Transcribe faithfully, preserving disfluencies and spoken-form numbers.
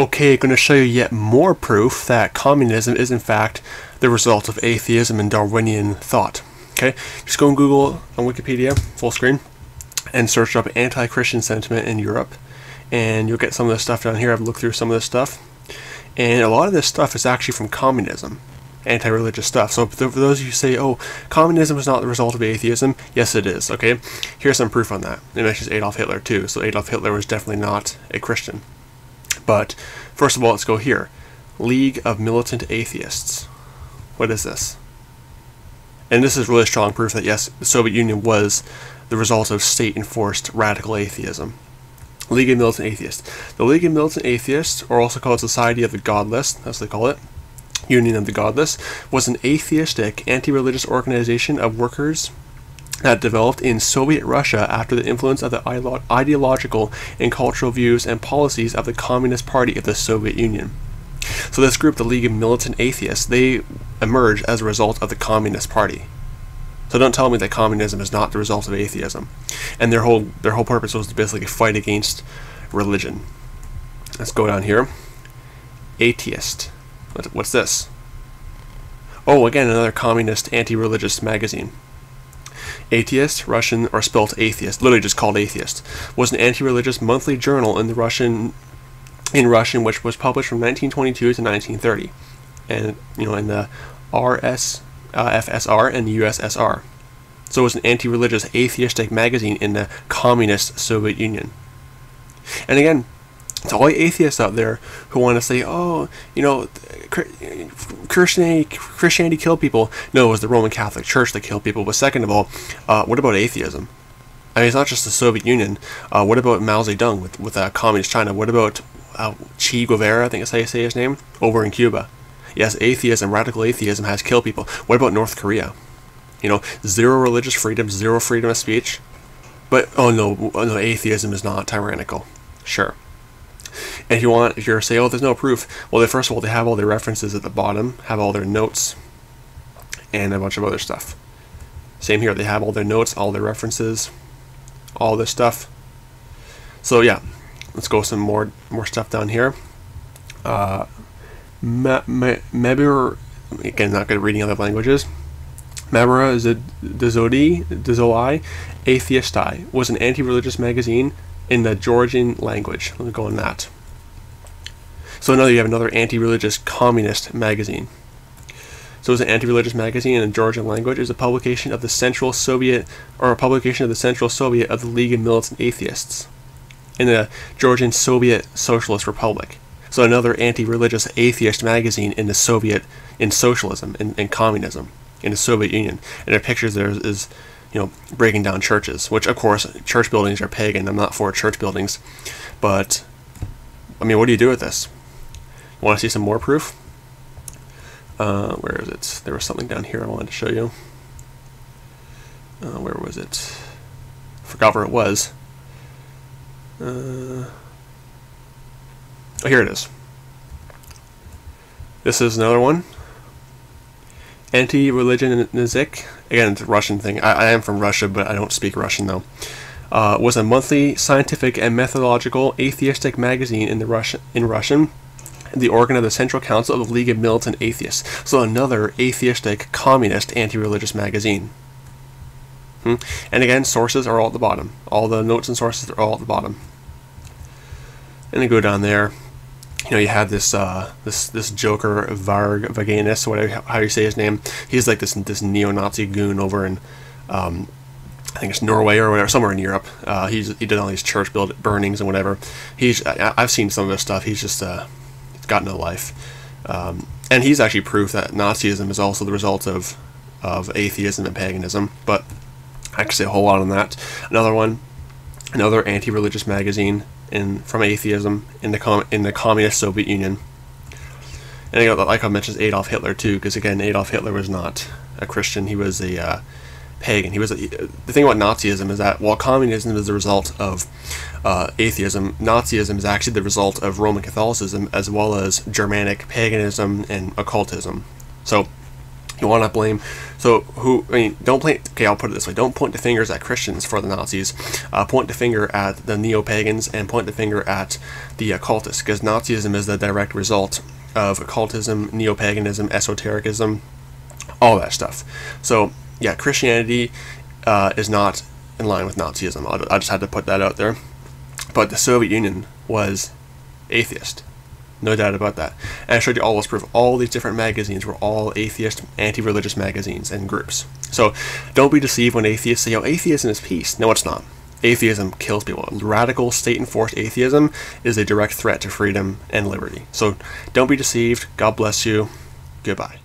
Okay, going to show you yet more proof that communism is in fact the result of atheism and Darwinian thought. Okay, just go and Google on Wikipedia, full screen, and search up anti-Christian sentiment in Europe, and you'll get some of this stuff down here. I've looked through some of this stuff, and a lot of this stuff is actually from communism, anti-religious stuff. So for those of you who say, oh, communism is not the result of atheism, yes it is. Okay, here's some proof on that. It mentions Adolf Hitler too, so Adolf Hitler was definitely not a Christian. But first of all, let's go here. League of Militant Atheists. What is this? And this is really strong proof that yes, the Soviet Union was the result of state-enforced radical atheism. League of Militant Atheists. The League of Militant Atheists, or also called Society of the Godless, that's what they call it, Union of the Godless, was an atheistic, anti-religious organization of workers that developed in Soviet Russia after the influence of the ideolo ideological and cultural views and policies of the Communist Party of the Soviet Union. So this group, the League of Militant Atheists, they emerged as a result of the Communist Party. So don't tell me that communism is not the result of atheism. And their whole their whole purpose was to basically fight against religion. Let's go down here. Atheist. What's this? Oh, again, another communist anti-religious magazine. Atheist, Russian, or spelt atheist, literally just called Atheist, was an anti-religious monthly journal in the Russian, in Russian, which was published from nineteen twenty-two to nineteen thirty, and you know, in the R S F S R and the U S S R. So it was an anti-religious atheistic magazine in the communist Soviet Union. And again, to all the atheists out there who want to say, oh, you know, Christianity, Christianity killed people. No, it was the Roman Catholic Church that killed people. But second of all, uh, what about atheism? I mean, it's not just the Soviet Union. Uh, what about Mao Zedong with, with uh, Communist China? What about uh, Che Guevara, I think that's how you say his name, over in Cuba? Yes, atheism, radical atheism has killed people. What about North Korea? You know, zero religious freedom, zero freedom of speech. But, oh no, oh, no atheism is not tyrannical. Sure. And if you want, if you're say, oh, there's no proof, well, they, first of all, they have all their references at the bottom, have all their notes, and a bunch of other stuff. Same here, they have all their notes, all their references, all this stuff. So yeah, let's go some more more stuff down here. Uh, ma ma Mabra, again, not good at reading other languages. Mabra de Zoei Atheistai was an anti-religious magazine in the Georgian language. Let me go on that. So now you have another anti-religious communist magazine. So it's an anti-religious magazine in the Georgian language. Is a publication of the Central Soviet, or a publication of the Central Soviet of the League of Militant Atheists, in the Georgian Soviet Socialist Republic. So another anti-religious atheist magazine in the Soviet, in socialism, in, in communism, in the Soviet Union. And their pictures there is, is you know, breaking down churches, which of course church buildings are pagan. I'm not for church buildings, but I mean, what do you do with this? You want to see some more proof? Uh, where is it? There was something down here I wanted to show you. Uh, where was it? Forgot where it was. Uh, oh, here it is. This is another one. Antireligionizek, again, it's a Russian thing. I, I am from Russia, but I don't speak Russian though. Uh, was a monthly scientific and methodological atheistic magazine in the Russian, in Russian, the organ of the Central Council of the League of Militant Atheists. So another atheistic, communist, anti-religious magazine. Hmm? And again, sources are all at the bottom. All the notes and sources are all at the bottom. And then go down there. You know, you have this uh, this this Joker Varg Vaganis, whatever how you say his name. He's like this this neo-Nazi goon over in um, I think it's Norway or whatever, somewhere in Europe. Uh, he's he did all these church build burnings and whatever. He's I, I've seen some of his stuff. He's just uh, he's got no life, um, and he's actually proof that Nazism is also the result of of atheism and paganism. But I could say a whole lot on that. Another one, another anti-religious magazine. In, from atheism in the com in the communist Soviet Union, and again, like I mentioned, Adolf Hitler too, because again, Adolf Hitler was not a Christian; he was a uh, pagan. He was a, the thing about Nazism is that while communism is the result of uh, atheism, Nazism is actually the result of Roman Catholicism as well as Germanic paganism and occultism. So You want to blame, so who, I mean, don't blame, okay, I'll put it this way, don't point the fingers at Christians for the Nazis, uh, point the finger at the neo-pagans, and point the finger at the occultists, because Nazism is the direct result of occultism, neo-paganism, esotericism, all that stuff. So, yeah, Christianity uh, is not in line with Nazism. I, I just had to put that out there. But the Soviet Union was atheist. No doubt about that. And I showed you all this proof. All these different magazines were all atheist, anti-religious magazines and groups. So don't be deceived when atheists say, oh, atheism is peace. No, it's not. Atheism kills people. Radical state-enforced atheism is a direct threat to freedom and liberty. So don't be deceived. God bless you. Goodbye.